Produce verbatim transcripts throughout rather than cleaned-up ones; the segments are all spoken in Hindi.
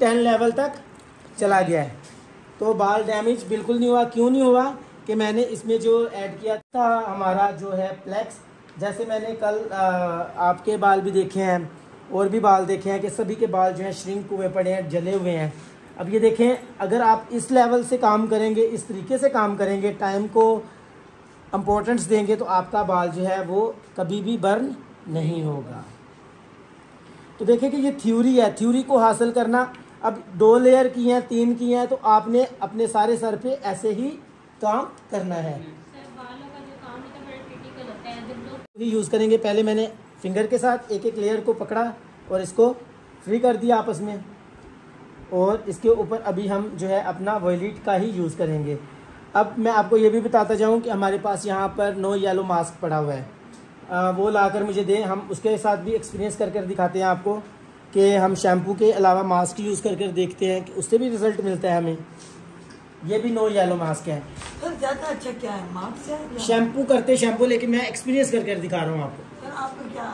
टेन लेवल तक चला गया है। तो बाल डैमेज बिल्कुल नहीं हुआ। क्यों नहीं हुआ कि मैंने इसमें जो ऐड किया था हमारा जो है प्लेक्स, जैसे मैंने कल आ, आपके बाल भी देखे हैं और भी बाल देखे हैं कि सभी के बाल जो हैं श्रिंक हुए पड़े हैं, जले हुए हैं। अब ये देखें, अगर आप इस लेवल से काम करेंगे, इस तरीके से काम करेंगे, टाइम को इम्पोर्टेंस देंगे, तो आपका बाल जो है वो कभी भी बर्न नहीं होगा। तो देखें कि ये थ्योरी है, थ्योरी को हासिल करना। अब दो लेयर की हैं, तीन की हैं, तो आपने अपने सारे सर पे ऐसे ही काम करना है। भी यूज़ करेंगे। पहले मैंने फिंगर के साथ एक एक लेयर को पकड़ा और इसको फ्री कर दिया आपस में, और इसके ऊपर अभी हम जो है अपना वॉयलेट का ही यूज़ करेंगे। अब मैं आपको ये भी बताता जाऊँ कि हमारे पास यहाँ पर नो येलो मास्क पड़ा हुआ है, आ, वो लाकर मुझे दें। हम उसके साथ भी एक्सपीरियंस कर कर दिखाते हैं आपको कि हम शैम्पू के अलावा मास्क यूज़ कर कर देखते हैं कि उससे भी रिज़ल्ट मिलता है हमें। ये भी नो येलो मास्क है। तो ज़्यादा अच्छा क्या है, मास्क है शैम्पू करते शैम्पू, लेकिन मैं एक्सपीरियंस कर कर दिखा रहा हूँ आपको। सर आपको क्या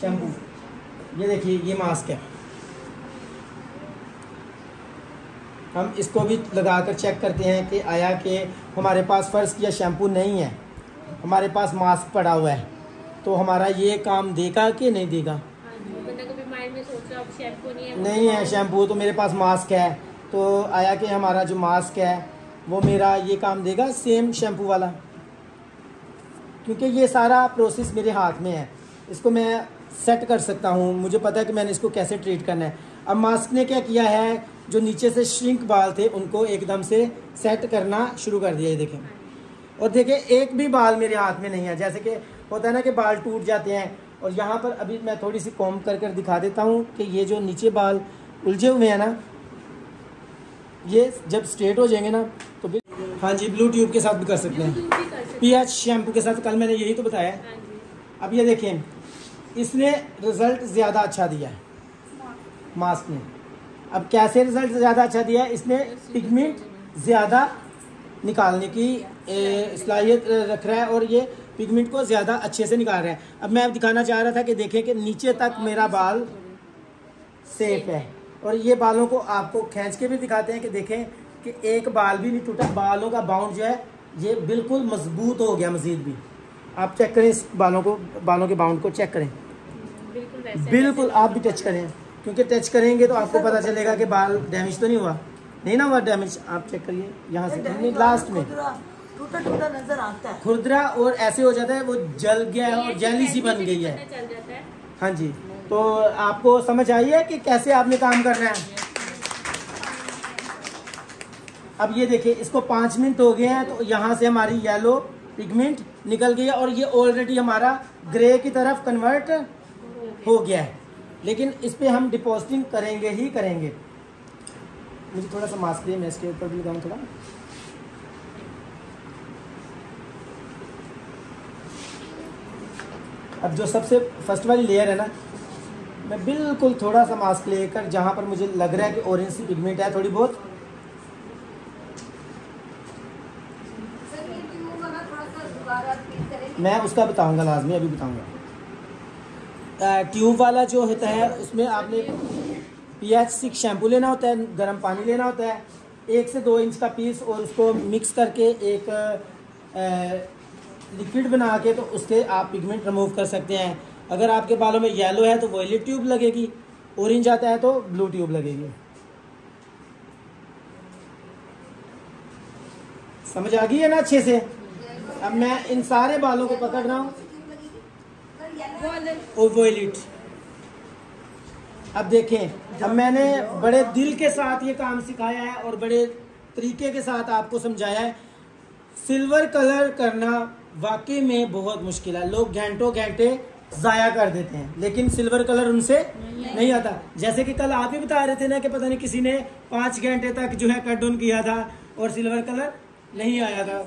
शैम्पू, ये देखिए ये मास्क है, हम इसको भी लगा कर चेक करते हैं कि आया कि हमारे पास फ़र्ज़ किया शैम्पू नहीं है, हमारे पास मास्क पड़ा हुआ है, तो हमारा ये काम देगा कि नहीं देगा। नहीं है शैम्पू तो मेरे पास मास्क है, तो आया कि हमारा जो मास्क है वो मेरा ये काम देगा सेम शैम्पू वाला, क्योंकि ये सारा प्रोसेस मेरे हाथ में है। इसको मैं सेट कर सकता हूँ, मुझे पता है कि मैंने इसको कैसे ट्रीट करना है। अब मास्क ने क्या किया है, जो नीचे से श्रिंक बाल थे उनको एकदम से सेट करना शुरू कर दिया। ये देखें, और देखें एक भी बाल मेरे हाथ में नहीं है। जैसे कि होता है ना कि बाल टूट जाते हैं, और यहाँ पर अभी मैं थोड़ी सी कॉम्ब कर कर दिखा देता हूँ कि ये जो नीचे बाल उलझे हुए हैं ना, ये जब स्ट्रेट हो जाएंगे ना तो हाँ जी ब्लू ट्यूब के साथ भी कर सकते हैं, पी एच शैम्पू के साथ, कल मैंने यही तो बताया। अब ये देखें, इसने रिज़ल्ट ज़्यादा अच्छा दिया है मास्क ने। अब कैसे रिज़ल्ट ज़्यादा अच्छा दिया, इसने पिगमेंट ज़्यादा निकालने की सलाहियत रख रहा है, और ये पिगमेंट को ज़्यादा अच्छे से निकाल रहा है। अब मैं अब दिखाना चाह रहा था कि देखें कि नीचे तक मेरा बाल सेफ है, और ये बालों को आपको खींच के भी दिखाते हैं कि देखें कि एक बाल भी नहीं टूटा। बालों का बाउंड जो है ये बिल्कुल मजबूत हो गया। मज़ीद भी आप चेक करें इस बालों को, बालों के बाउंड को चेक करें, बिल्कुल आप भी टच करें, क्योंकि टच करेंगे तो आपको पता चलेगा कि बाल डैमेज तो नहीं हुआ। नहीं ना हुआ डैमेज, आप चेक करिए यहाँ से नहीं, लास्ट में टूटा टूटा नजर आता है, खुरदरा, और ऐसे हो जाता है वो जल गया है और जैली सी बन गई है। हाँ जी, तो आपको समझ आई है कि कैसे आपने काम करना है। अब ये देखिए, इसको पाँच मिनट हो गए हैं, तो यहाँ से हमारी येलो पिगमेंट निकल गई है, और ये ऑलरेडी हमारा ग्रे की तरफ कन्वर्ट हो गया है, लेकिन इस पर हम डिपॉजिटिंग करेंगे ही करेंगे। मुझे थोड़ा सा मास्क दिए, मैं इसके ऊपर भी लगाऊँ थोड़ा। अब जो सबसे फर्स्ट वाली लेयर है ना, मैं बिल्कुल थोड़ा सा मास्क लेकर जहाँ पर मुझे लग रहा है कि ऑरेंज सी पिगमेंट है थोड़ी बहुत, मैं उसका बताऊँगा, लाजमी अभी बताऊँगा। ट्यूब वाला जो होता है उसमें आपने पी एच सिक्स शैम्पू लेना होता है, गर्म पानी लेना होता है, एक से दो इंच का पीस, और उसको मिक्स करके एक लिक्विड बना के तो उससे आप पिगमेंट रिमूव कर सकते हैं। अगर आपके बालों में येलो है तो वॉयलेट ट्यूब लगेगी, ऑरेंज आता है तो ब्लू ट्यूब लगेगी। समझ आ गई है ना अच्छे से। अब मैं इन सारे बालों को पकड़ रहा हूँ और वॉयलेट। अब देखें, अब मैंने बड़े दिल के साथ ये काम सिखाया है और बड़े तरीके के साथ आपको समझाया है। सिल्वर कलर करना वाकई में बहुत मुश्किल है, लोग घंटों घंटे ज़ाया कर देते हैं, लेकिन सिल्वर कलर उनसे नहीं, नहीं आता। जैसे कि कल आप ही बता रहे थे ना कि पता नहीं किसी ने पाँच घंटे तक जो है कट डाउन किया था और सिल्वर कलर नहीं आया था।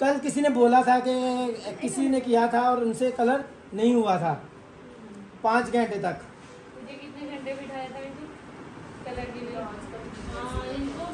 कल किसी ने बोला था कि किसी ने किया था और उनसे कलर नहीं हुआ था पाँच घंटे तक।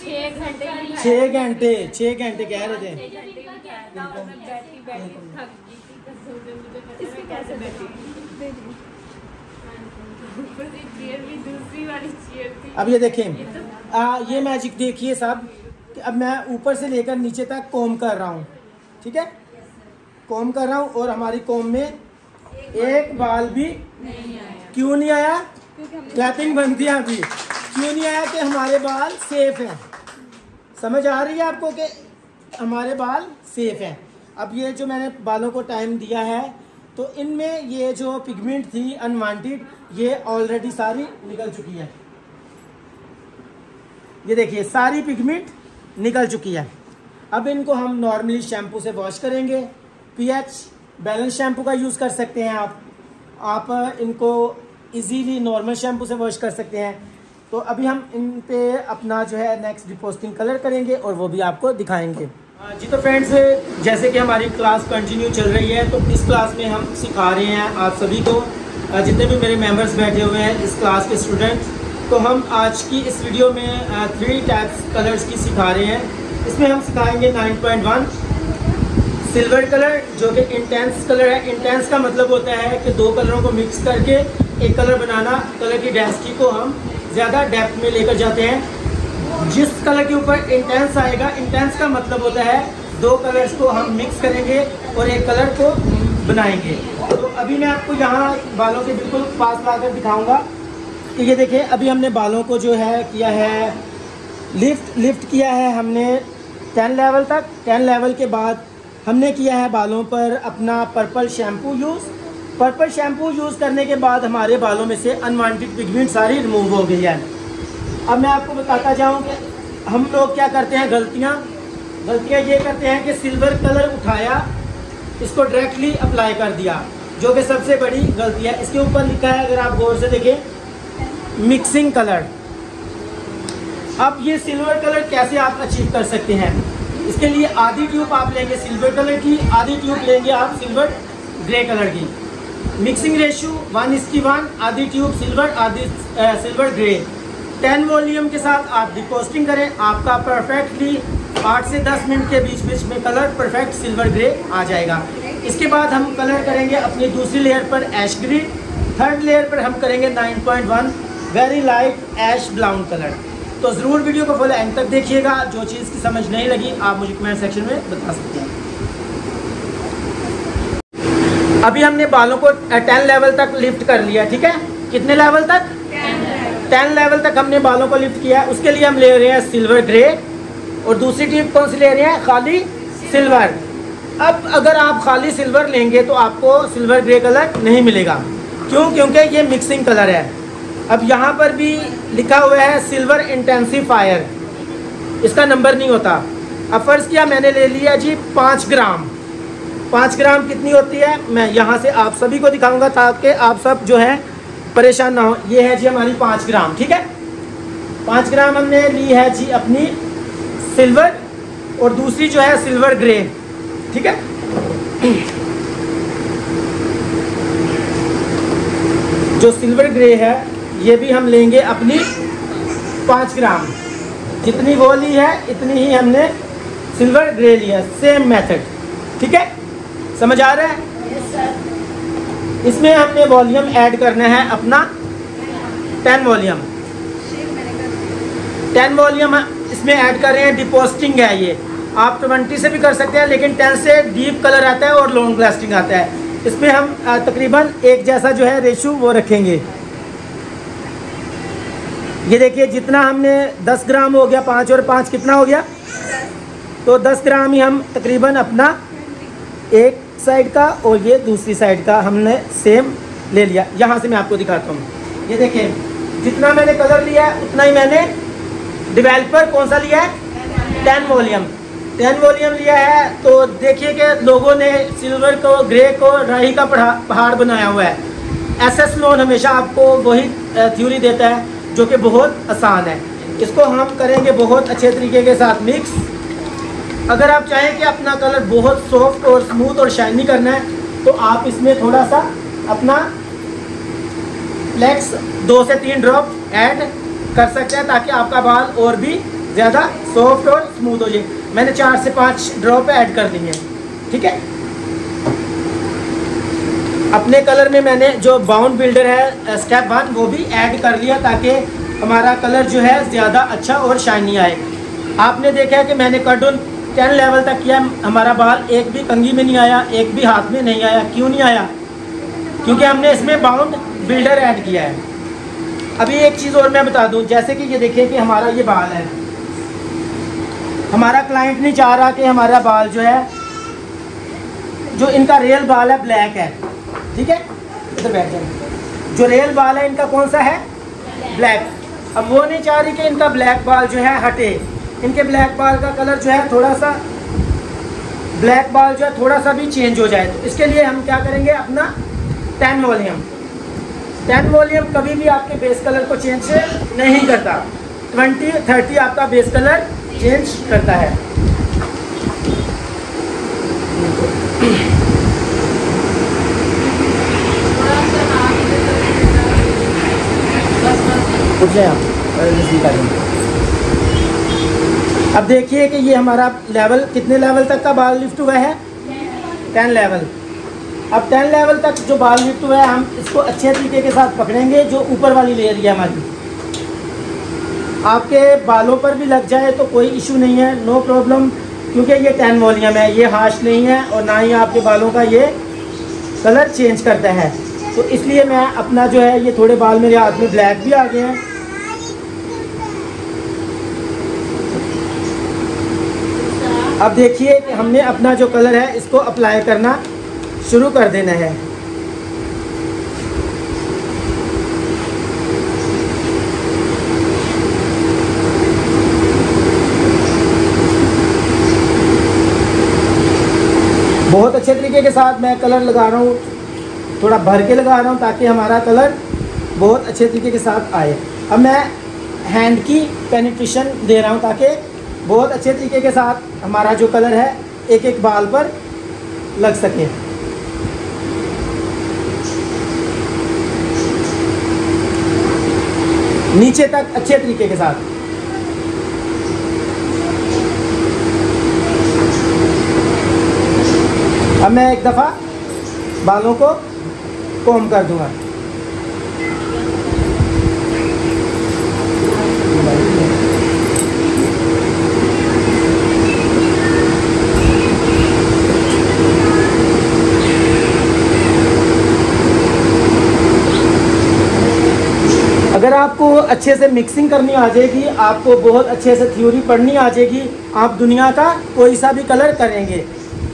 छः घंटे छः घंटे कह रहे थे। भी दूसरी वाली चेयर थी। अब ये देखें, तो आ, ये मैजिक देखिए साहब। अब मैं ऊपर से लेकर नीचे तक कॉम कर रहा हूँ, ठीक है, कॉम कर रहा हूँ, और हमारी कॉम में एक, एक बाल भी नहीं आया। क्यों नहीं आया? क्लैपिंग बनती है अभी। क्यों नहीं आया? कि हमारे बाल सेफ हैं। समझ आ रही है आपको कि हमारे बाल सेफ हैं। अब ये जो मैंने बालों को टाइम दिया है, तो इनमें ये जो पिगमेंट थी अनवांटेड, ये ऑलरेडी सारी निकल चुकी है। ये देखिए सारी पिगमेंट निकल चुकी है। अब इनको हम नॉर्मली शैम्पू से वॉश करेंगे। पीएच बैलेंस शैम्पू का यूज़ कर सकते हैं आप आप इनको इजीली नॉर्मल शैम्पू से वॉश कर सकते हैं। तो अभी हम इन पर अपना जो है नेक्स्ट डिपोस्टिंग कलर करेंगे और वो भी आपको दिखाएंगे। जी तो फ्रेंड्स, जैसे कि हमारी क्लास कंटिन्यू चल रही है, तो इस क्लास में हम सिखा रहे हैं आप सभी को, जितने भी मेरे मेंबर्स बैठे हुए हैं इस क्लास के स्टूडेंट्स। तो हम आज की इस वीडियो में थ्री टाइप्स कलर्स की सिखा रहे हैं। इसमें हम सिखाएंगे nine point one silver colour, जो कि इंटेंस कलर है। इंटेंस का मतलब होता है कि दो कलरों को मिक्स करके एक कलर बनाना। कलर की डेंसिटी को हम ज़्यादा डेप्थ में लेकर जाते हैं। जिस कलर के ऊपर इंटेंस आएगा, इंटेंस का मतलब होता है दो कलर्स को हम मिक्स करेंगे और एक कलर को बनाएंगे। तो अभी मैं आपको यहाँ बालों के बिल्कुल पास ला कर दिखाऊँगा कि ये देखिए, अभी हमने बालों को जो है किया है लिफ्ट लिफ्ट किया है हमने टेन लेवल तक। टेन लेवल के बाद हमने किया है बालों पर अपना purple shampoo use. Purple shampoo use करने के बाद हमारे बालों में से अनवांटेड पिगमेंट सारी रिमूव हो गई है। अब मैं आपको बताता जाऊं कि हम लोग क्या करते हैं गलतियां। गलतियां ये करते हैं कि सिल्वर कलर उठाया, इसको डायरेक्टली अप्लाई कर दिया, जो कि सबसे बड़ी गलती है। इसके ऊपर लिखा है, अगर आप गौर से देखें, मिक्सिंग कलर। अब ये सिल्वर कलर कैसे आप अचीव कर सकते हैं? इसके लिए आधी ट्यूब आप लेंगे सिल्वर कलर की, आधी ट्यूब लेंगे आप सिल्वर ग्रे कलर की। Mixing ratio one is two one, आधी ट्यूब सिल्वर आधी सिल्वर ग्रे। टेन वॉल्यूम के साथ आप डिपोस्टिंग करें, आपका परफेक्टली आठ से दस मिनट के बीच बीच में कलर परफेक्ट सिल्वर ग्रे आ जाएगा। इसके बाद हम कलर करेंगे अपनी दूसरी लेयर पर ऐश ग्रीन। थर्ड लेयर पर हम करेंगे nine point one very light ash brown colour. तो ज़रूर वीडियो को फुल एंड तक देखिएगा। जो चीज़ की समझ नहीं लगी आप मुझे कमेंट सेक्शन में बता सकते हैं। अभी हमने बालों को टेन लेवल तक लिफ्ट कर लिया, ठीक है। कितने लेवल तक? टेन लेवल तक हमने बालों को लिफ्ट किया है। उसके लिए हम ले रहे हैं सिल्वर ग्रे, और दूसरी टिप कौन सी ले रहे हैं? खाली सिल्वर। अब अगर आप खाली सिल्वर लेंगे तो आपको सिल्वर ग्रे कलर नहीं मिलेगा। क्यों? क्योंकि ये मिक्सिंग कलर है। अब यहाँ पर भी लिखा हुआ है सिल्वर इंटेंसीफायर, इसका नंबर नहीं होता। अब फर्ज किया मैंने ले लिया जी पाँच ग्राम। पाँच ग्राम कितनी होती है? मैं यहाँ से आप सभी को दिखाऊँगा ताकि आप सब जो है परेशान ना हो। ये है जी हमारी पाँच ग्राम, ठीक है। पाँच ग्राम हमने ली है जी अपनी सिल्वर, और दूसरी जो है सिल्वर ग्रे, ठीक है। जो सिल्वर ग्रे है ये भी हम लेंगे अपनी पाँच ग्राम। जितनी वो ली है इतनी ही हमने सिल्वर ग्रे ली है, सेम मेथड, ठीक है। समझ आ रहा है? इसमें हमने वॉल्यूम ऐड करना है अपना टेन वॉल्यूम। टेन वॉल्यूम इसमें ऐड कर रहे हैं। डिपोस्टिंग है ये, आप ट्वेंटी से भी कर सकते हैं, लेकिन टेन से डीप कलर आता है और लॉन्ग लास्टिंग आता है। इसमें हम तकरीबन एक जैसा जो है रेशो वो रखेंगे। ये देखिए, जितना हमने दस ग्राम हो गया, पाँच और पाँच कितना हो गया? तो दस ग्राम ही हम तकरीबन अपना एक साइड का और ये दूसरी साइड का हमने सेम ले लिया। यहाँ से मैं आपको दिखाता हूँ। ये देखें, जितना मैंने कलर लिया है उतना ही मैंने डिवेलपर कौन सा लिया है? Ten volume. टेन वॉल्यूम लिया है। तो देखिए कि लोगों ने सिल्वर को, ग्रे को राही का पहाड़ बनाया हुआ है। एस एस लोन हमेशा आपको वही थ्योरी देता है जो कि बहुत आसान है। इसको हम करेंगे बहुत अच्छे तरीके के साथ मिक्स। अगर आप चाहें कि अपना कलर बहुत सॉफ्ट और स्मूथ और शाइनी करना है, तो आप इसमें थोड़ा सा अपना फ्लेक्स दो से तीन ड्रॉप ऐड कर सकते हैं, ताकि आपका बाल और भी ज़्यादा सॉफ्ट और स्मूथ हो जाए। मैंने चार से पाँच ड्रॉप ऐड कर दी है, ठीक है। अपने कलर में मैंने जो बाउंड बिल्डर है स्टेप वन वो भी ऐड कर लिया ताकि हमारा कलर जो है ज़्यादा अच्छा और शाइनी आए। आपने देखा है कि मैंने कट ऑन टेन लेवल तक किया, हमारा बाल एक भी कंघी में नहीं आया, एक भी हाथ में नहीं आया। क्यों नहीं आया? क्योंकि हमने इसमें बाउंड बिल्डर ऐड किया है। अभी एक चीज़ और मैं बता दूं, जैसे कि ये देखें कि हमारा ये बाल है, हमारा क्लाइंट नहीं चाह रहा कि हमारा बाल जो है, जो इनका रियल बाल है ब्लैक है, ठीक है, इधर बैठ जाए, जो रियल बाल है इनका कौन सा है? ब्लैक। अब वो नहीं चाह रही कि इनका ब्लैक बाल जो है हटे, इनके ब्लैक बाल का कलर जो है थोड़ा सा, ब्लैक बाल जो है थोड़ा सा भी चेंज हो जाए। तो इसके लिए हम क्या करेंगे, अपना टैन वॉल्यूम, टैन वॉल्यूम कभी भी आपके बेस कलर को चेंज नहीं करता, ट्वेंटी थर्टी आपका बेस कलर चेंज करता है। अब देखिए कि ये हमारा लेवल, कितने लेवल तक का बाल लिफ्ट हुआ है? Ten level. अब टेन लेवल तक जो बाल लिफ्ट हुआ है हम इसको अच्छे तरीके के साथ पकड़ेंगे, जो ऊपर वाली लेयर है हमारी। आपके बालों पर भी लग जाए तो कोई इशू नहीं है, नो प्रॉब्लम, क्योंकि ये टैन वॉल्यूम है, ये हार्श नहीं है और ना ही आपके बालों का ये कलर चेंज करता है। तो इसलिए मैं अपना जो है, ये थोड़े बाल मेरे हाथ में ब्लैक भी आ गए हैं, अब देखिए कि हमने अपना जो कलर है इसको अप्लाई करना शुरू कर देना है। बहुत अच्छे तरीके के साथ मैं कलर लगा रहा हूँ, थोड़ा भर के लगा रहा हूँ ताकि हमारा कलर बहुत अच्छे तरीके के साथ आए। अब मैं हैंड की पेनिट्रेशन दे रहा हूँ ताकि बहुत अच्छे तरीके के साथ हमारा जो कलर है एक एक बाल पर लग सके। नीचे तक अच्छे तरीके के साथ। अब मैं एक दफ़ा बालों को कॉम्ब कर दूंगा। अगर आपको अच्छे से मिक्सिंग करनी आ जाएगी, आपको बहुत अच्छे से थ्योरी पढ़नी आ जाएगी, आप दुनिया का कोई सा भी कलर करेंगे।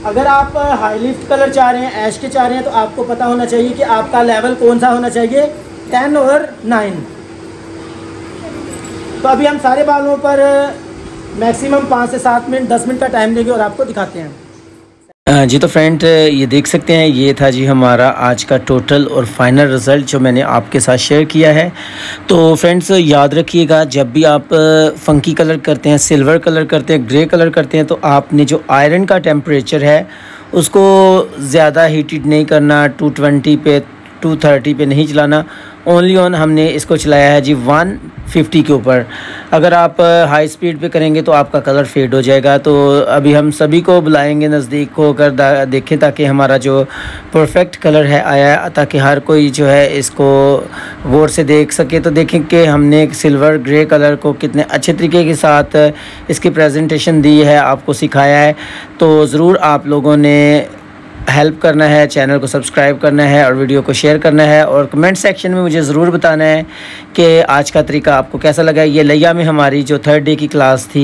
अगर आप हाई लिफ्ट कलर चाह रहे हैं, ऐश के चाह रहे हैं, तो आपको पता होना चाहिए कि आपका लेवल कौन सा होना चाहिए, टेन और नाइन। तो अभी हम सारे बालों पर मैक्सिमम पाँच से सात मिनट, दस मिनट का टाइम लेंगे और आपको दिखाते हैं। जी तो फ्रेंड, ये देख सकते हैं, ये था जी हमारा आज का टोटल और फाइनल रिज़ल्ट जो मैंने आपके साथ शेयर किया है। तो फ्रेंड्स याद रखिएगा, जब भी आप फंकी कलर करते हैं, सिल्वर कलर करते हैं, ग्रे कलर करते हैं, तो आपने जो आयरन का टेम्परेचर है उसको ज़्यादा हीटेड नहीं करना, टू ट्वेंटी पे टू थर्टी पे नहीं चलाना, ओनली ऑन हमने इसको चलाया है जी वन फिफ्टी के ऊपर। अगर आप हाई स्पीड पे करेंगे तो आपका कलर फेड हो जाएगा। तो अभी हम सभी को बुलाएंगे नज़दीक को होकर देखें ताकि हमारा जो परफेक्ट कलर है आया, ताकि हर कोई जो है इसको गौर से देख सके। तो देखें कि हमने सिल्वर ग्रे कलर को कितने अच्छे तरीके के साथ इसकी प्रेजेंटेशन दी है, आपको सिखाया है। तो ज़रूर आप लोगों ने हेल्प करना है, चैनल को सब्सक्राइब करना है और वीडियो को शेयर करना है, और कमेंट सेक्शन में मुझे ज़रूर बताना है कि आज का तरीका आपको कैसा लगा। ये लिया में हमारी जो थर्ड डे की क्लास थी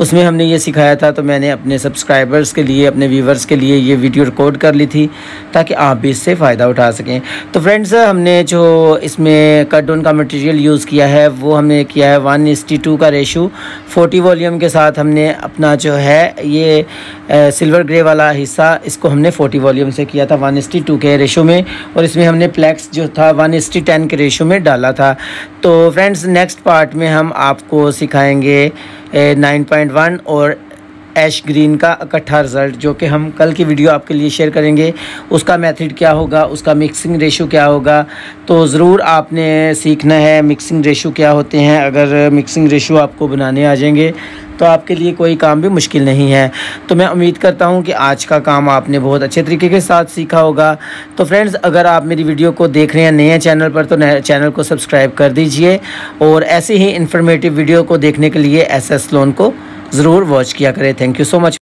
उसमें हमने ये सिखाया था, तो मैंने अपने सब्सक्राइबर्स के लिए, अपने व्यूवर्स के लिए ये वीडियो रिकॉर्ड कर ली थी ताकि आप भी इससे फ़ायदा उठा सकें। तो फ्रेंड्स, हमने जो इसमें कट डाउन का मटेरियल यूज़ किया है वो हमने किया है वन इस्टी टू का रेशो, फोर्टी वॉल्यूम के साथ हमने अपना जो है ये सिल्वर ग्रे वाला हिस्सा, इसको हमने फोर्टी वॉल्यूम से किया था वन इस्टी टू के रेशो में, और इसमें हमने प्लेक्स जो था वन इस्टी टेन के रेशो में डाला था। तो फ्रेंड्स, नेक्स्ट पार्ट में हम आपको सिखाएंगे नाइन पॉइंट वन और ऐश ग्रीन का इकट्ठा रिज़ल्ट, जो कि हम कल की वीडियो आपके लिए शेयर करेंगे। उसका मेथड क्या होगा, उसका मिक्सिंग रेशो क्या होगा, तो ज़रूर आपने सीखना है मिक्सिंग रेशो क्या होते हैं। अगर मिक्सिंग रेशो आपको बनाने आ जाएंगे तो आपके लिए कोई काम भी मुश्किल नहीं है। तो मैं उम्मीद करता हूँ कि आज का काम आपने बहुत अच्छे तरीके के साथ सीखा होगा। तो फ्रेंड्स, अगर आप मेरी वीडियो को देख रहे हैं नए चैनल पर तो चैनल को सब्सक्राइब कर दीजिए और ऐसे ही इन्फॉर्मेटिव वीडियो को देखने के लिए एस एस सैलून को ज़रूर वॉच किया करें। Thank you so much.